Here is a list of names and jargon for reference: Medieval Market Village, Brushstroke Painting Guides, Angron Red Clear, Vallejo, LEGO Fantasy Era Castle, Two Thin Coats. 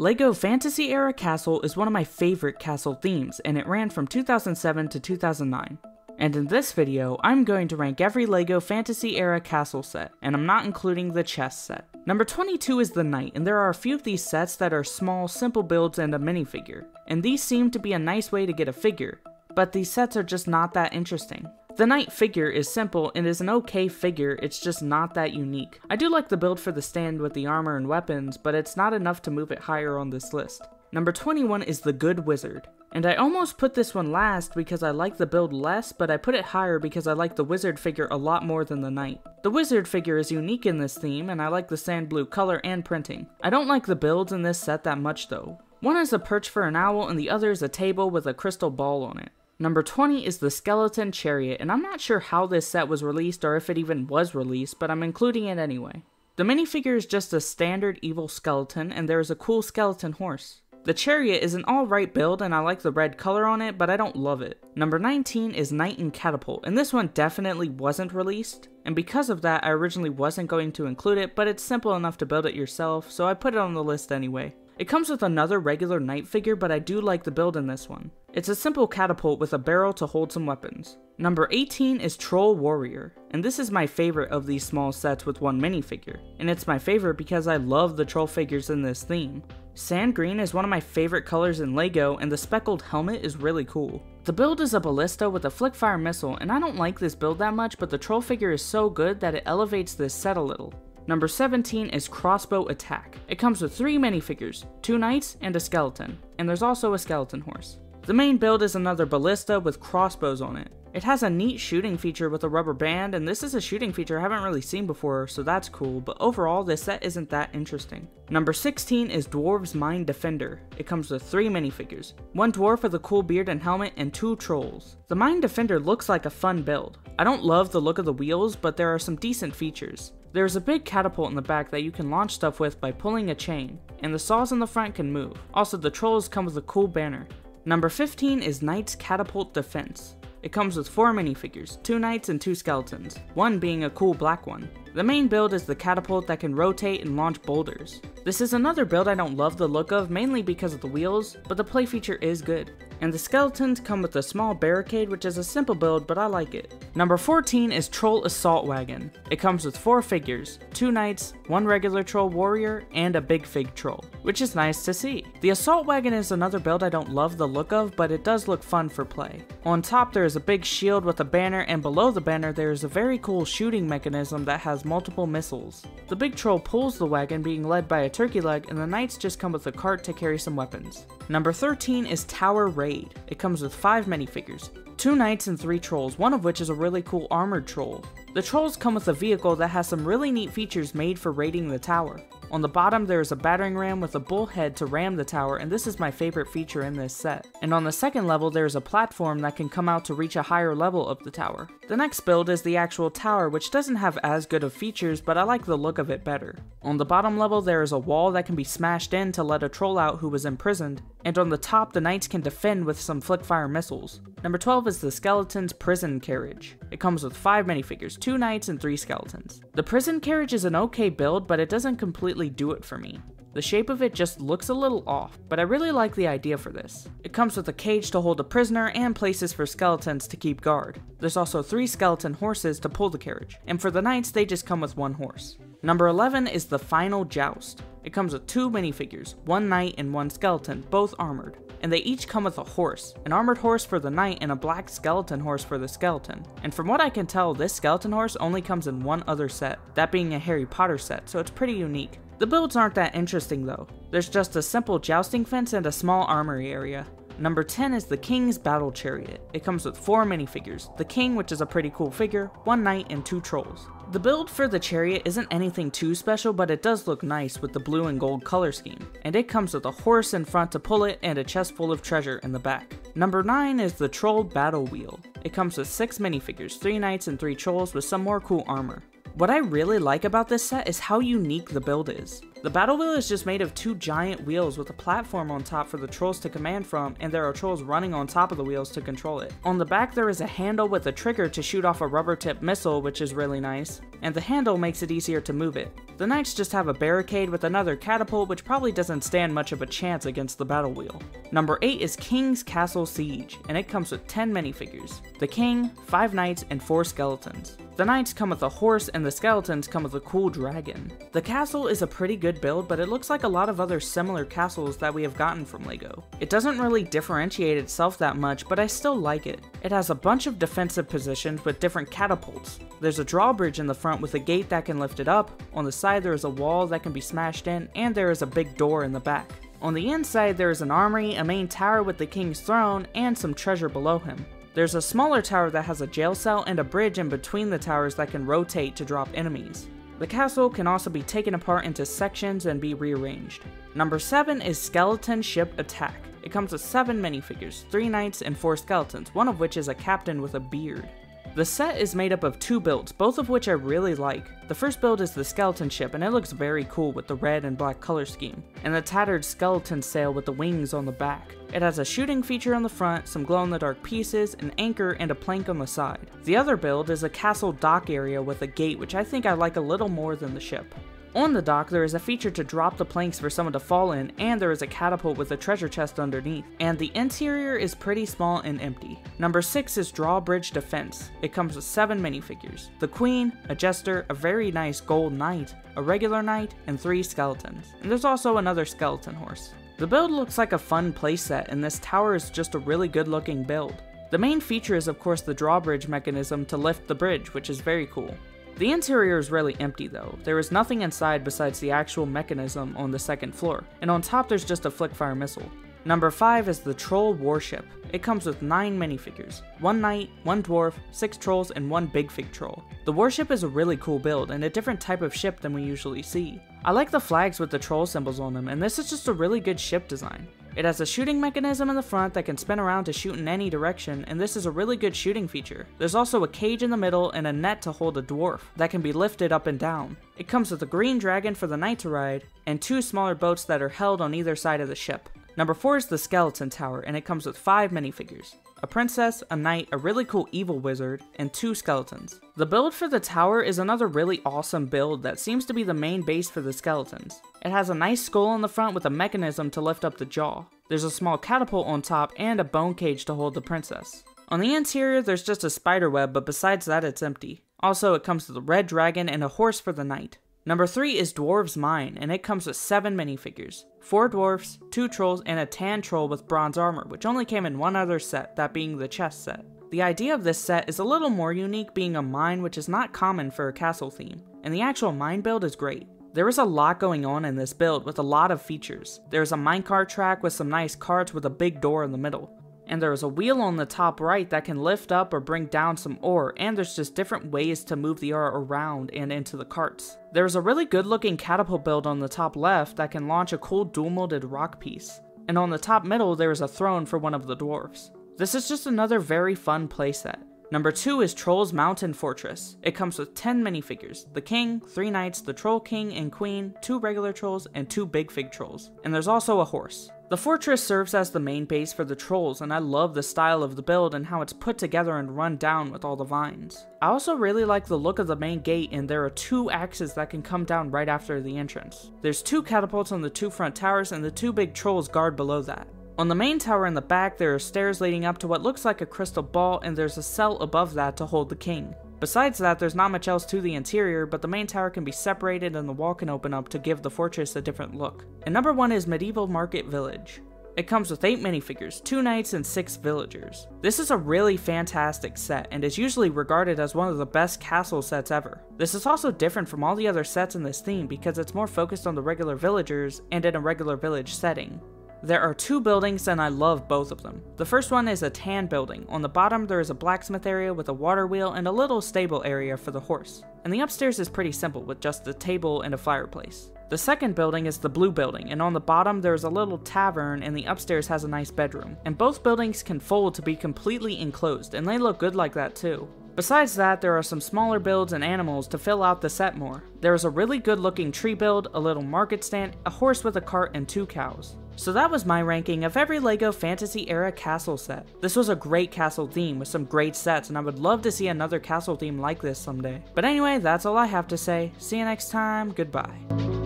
LEGO Fantasy Era Castle is one of my favorite castle themes, and it ran from 2007 to 2009. And in this video, I'm going to rank every LEGO Fantasy Era Castle set, and I'm not including the chess set. Number 22 is the Knight, and there are a few of these sets that are small, simple builds and a minifigure, and these seem to be a nice way to get a figure, but these sets are just not that interesting. The Knight figure is simple and is an okay figure, it's just not that unique. I do like the build for the stand with the armor and weapons, but it's not enough to move it higher on this list. Number 21 is the Good Wizard. And I almost put this one last because I like the build less, but I put it higher because I like the wizard figure a lot more than the knight. The wizard figure is unique in this theme, and I like the sand blue color and printing. I don't like the builds in this set that much though. One is a perch for an owl and the other is a table with a crystal ball on it. Number 20 is the Skeleton Chariot, and I'm not sure how this set was released or if it even was released, but I'm including it anyway. The minifigure is just a standard evil skeleton, and there is a cool skeleton horse. The chariot is an alright build and I like the red color on it, but I don't love it. Number 19 is Knight and Catapult, and this one definitely wasn't released, and because of that I originally wasn't going to include it, but it's simple enough to build it yourself, so I put it on the list anyway. It comes with another regular knight figure, but I do like the build in this one. It's a simple catapult with a barrel to hold some weapons. Number 18 is Troll Warrior, and this is my favorite of these small sets with one minifigure, and it's my favorite because I love the troll figures in this theme. Sand green is one of my favorite colors in LEGO, and the speckled helmet is really cool. The build is a ballista with a flick-fire missile, and I don't like this build that much, but the troll figure is so good that it elevates this set a little. Number 17 is Crossbow Attack. It comes with 3 minifigures, 2 knights, and a skeleton, and there's also a skeleton horse. The main build is another ballista with crossbows on it. It has a neat shooting feature with a rubber band, and this is a shooting feature I haven't really seen before, so that's cool, but overall this set isn't that interesting. Number 16 is Dwarves Mine Defender. It comes with 3 minifigures, 1 dwarf with a cool beard and helmet, and 2 trolls. The Mine Defender looks like a fun build. I don't love the look of the wheels, but there are some decent features. There's a big catapult in the back that you can launch stuff with by pulling a chain, and the saws in the front can move. Also, the trolls come with a cool banner. Number 15 is Knight's Catapult Defense. It comes with 4 minifigures, 2 knights and 2 skeletons, one being a cool black one. The main build is the catapult that can rotate and launch boulders. This is another build I don't love the look of, mainly because of the wheels, but the play feature is good. And the skeletons come with a small barricade, which is a simple build, but I like it. Number 14 is Troll Assault Wagon. It comes with 4 figures, 2 knights, 1 regular troll warrior, and a big fig troll, which is nice to see. The Assault Wagon is another build I don't love the look of, but it does look fun for play. On top there is a big shield with a banner, and below the banner there is a very cool shooting mechanism that has multiple missiles. The big troll pulls the wagon, being led by a turkey leg, and the knights just come with a cart to carry some weapons. Number 13 is Tower Raid. It comes with 5 minifigures, 2 knights and 3 trolls, one of which is a really cool armored troll. The trolls come with a vehicle that has some really neat features made for raiding the tower. On the bottom there is a battering ram with a bull head to ram the tower, and this is my favorite feature in this set. And on the second level there is a platform that can come out to reach a higher level of the tower. The next build is the actual tower, which doesn't have as good of features, but I like the look of it better. On the bottom level there is a wall that can be smashed in to let a troll out who was imprisoned, and on the top the knights can defend with some flick-fire missiles. Number 12 is the Skeleton's Prison Carriage. It comes with 5 minifigures, 2 knights and 3 skeletons. The prison carriage is an okay build, but it doesn't completely do it for me. The shape of it just looks a little off, but I really like the idea for this. It comes with a cage to hold a prisoner and places for skeletons to keep guard. There's also 3 skeleton horses to pull the carriage, and for the knights they just come with 1 horse. Number 11 is the Final Joust. It comes with 2 minifigures, 1 knight and 1 skeleton, both armored, and they each come with a horse, an armored horse for the knight and a black skeleton horse for the skeleton. And from what I can tell, this skeleton horse only comes in one other set, that being a Harry Potter set, so it's pretty unique. The builds aren't that interesting though. There's just a simple jousting fence and a small armory area. Number 10 is the King's Battle Chariot. It comes with 4 minifigures, the king, which is a pretty cool figure, 1 knight and 2 trolls. The build for the chariot isn't anything too special, but it does look nice with the blue and gold color scheme, and it comes with a horse in front to pull it and a chest full of treasure in the back. Number 9 is the Troll Battle Wheel. It comes with 6 minifigures, 3 knights and 3 trolls with some more cool armor. What I really like about this set is how unique the build is. The battle wheel is just made of two giant wheels with a platform on top for the trolls to command from, and there are trolls running on top of the wheels to control it. On the back there is a handle with a trigger to shoot off a rubber tip missile, which is really nice, and the handle makes it easier to move it. The knights just have a barricade with another catapult, which probably doesn't stand much of a chance against the battle wheel. Number 8 is King's Castle Siege, and it comes with 10 minifigures. The king, 5 knights, and 4 skeletons. The knights come with a horse and the skeletons come with a cool dragon. The castle is a pretty good build, but it looks like a lot of other similar castles that we have gotten from LEGO. It doesn't really differentiate itself that much, but I still like it. It has a bunch of defensive positions with different catapults. There's a drawbridge in the front with a gate that can lift it up, on the side there is a wall that can be smashed in, and there is a big door in the back. On the inside there is an armory, a main tower with the king's throne, and some treasure below him. There's a smaller tower that has a jail cell and a bridge in between the towers that can rotate to drop enemies. The castle can also be taken apart into sections and be rearranged. Number 7 is Skeleton Ship Attack. It comes with 7 minifigures, 3 knights and 4 skeletons, one of which is a captain with a beard. The set is made up of 2 builds, both of which I really like. The first build is the skeleton ship, and it looks very cool with the red and black color scheme, and the tattered skeleton sail with the wings on the back. It has a shooting feature on the front, some glow-in-the-dark pieces, an anchor, and a plank on the side. The other build is a castle dock area with a gate, which I think I like a little more than the ship. On the dock, there is a feature to drop the planks for someone to fall in, and there is a catapult with a treasure chest underneath, and the interior is pretty small and empty. Number 6 is Drawbridge Defense. It comes with 7 minifigures, the queen, a jester, a very nice gold knight, a regular knight, and 3 skeletons. And there's also another skeleton horse. The build looks like a fun playset, and this tower is just a really good looking build. The main feature is of course the drawbridge mechanism to lift the bridge, which is very cool. The interior is really empty though. There is nothing inside besides the actual mechanism on the second floor, and on top there's just a flickfire missile. Number 5 is the Troll Warship. It comes with 9 minifigures, 1 knight, 1 dwarf, 6 trolls, and 1 big fig troll. The warship is a really cool build and a different type of ship than we usually see. I like the flags with the troll symbols on them, and this is just a really good ship design. It has a shooting mechanism in the front that can spin around to shoot in any direction, and this is a really good shooting feature. There's also a cage in the middle and a net to hold a dwarf that can be lifted up and down. It comes with a green dragon for the knight to ride, and 2 smaller boats that are held on either side of the ship. Number 4 is the Skeleton Tower, and it comes with 5 minifigures, a princess, a knight, a really cool evil wizard, and 2 skeletons. The build for the tower is another really awesome build that seems to be the main base for the skeletons. It has a nice skull on the front with a mechanism to lift up the jaw. There's a small catapult on top and a bone cage to hold the princess. On the interior there's just a spider web, but besides that it's empty. Also it comes with a red dragon and a horse for the knight. Number 3 is Dwarves Mine, and it comes with 7 minifigures, 4 dwarfs, 2 trolls, and a tan troll with bronze armor, which only came in one other set, that being the chess set. The idea of this set is a little more unique, being a mine, which is not common for a castle theme, and the actual mine build is great. There is a lot going on in this build with a lot of features. There is a minecart track with some nice carts with a big door in the middle. And there is a wheel on the top right that can lift up or bring down some ore, and there's just different ways to move the ore around and into the carts. There is a really good looking catapult build on the top left that can launch a cool dual molded rock piece, and on the top middle there is a throne for one of the dwarves. This is just another very fun playset. Number 2 is Trolls Mountain Fortress. It comes with 10 minifigures, the king, 3 knights, the troll king and queen, 2 regular trolls, and 2 big fig trolls, and there's also a horse. The fortress serves as the main base for the trolls, and I love the style of the build and how it's put together and run down with all the vines. I also really like the look of the main gate, and there are 2 axes that can come down right after the entrance. There's 2 catapults on the 2 front towers, and the 2 big trolls guard below that. On the main tower in the back, there are stairs leading up to what looks like a crystal ball, and there's a cell above that to hold the king. Besides that, there's not much else to the interior, but the main tower can be separated and the wall can open up to give the fortress a different look. And number 1 is Medieval Market Village. It comes with 8 minifigures, 2 knights, and 6 villagers. This is a really fantastic set, and is usually regarded as one of the best castle sets ever. This is also different from all the other sets in this theme because it's more focused on the regular villagers and in a regular village setting. There are 2 buildings, and I love both of them. The first one is a tan building. On the bottom there is a blacksmith area with a water wheel and a little stable area for the horse. And the upstairs is pretty simple with just a table and a fireplace. The second building is the blue building, and on the bottom there is a little tavern, and the upstairs has a nice bedroom. And both buildings can fold to be completely enclosed, and they look good like that too. Besides that, there are some smaller builds and animals to fill out the set more. There is a really good looking tree build, a little market stand, a horse with a cart, and 2 cows. So that was my ranking of every LEGO Fantasy Era castle set. This was a great castle theme with some great sets, and I would love to see another castle theme like this someday. But anyway, that's all I have to say. See you next time, goodbye.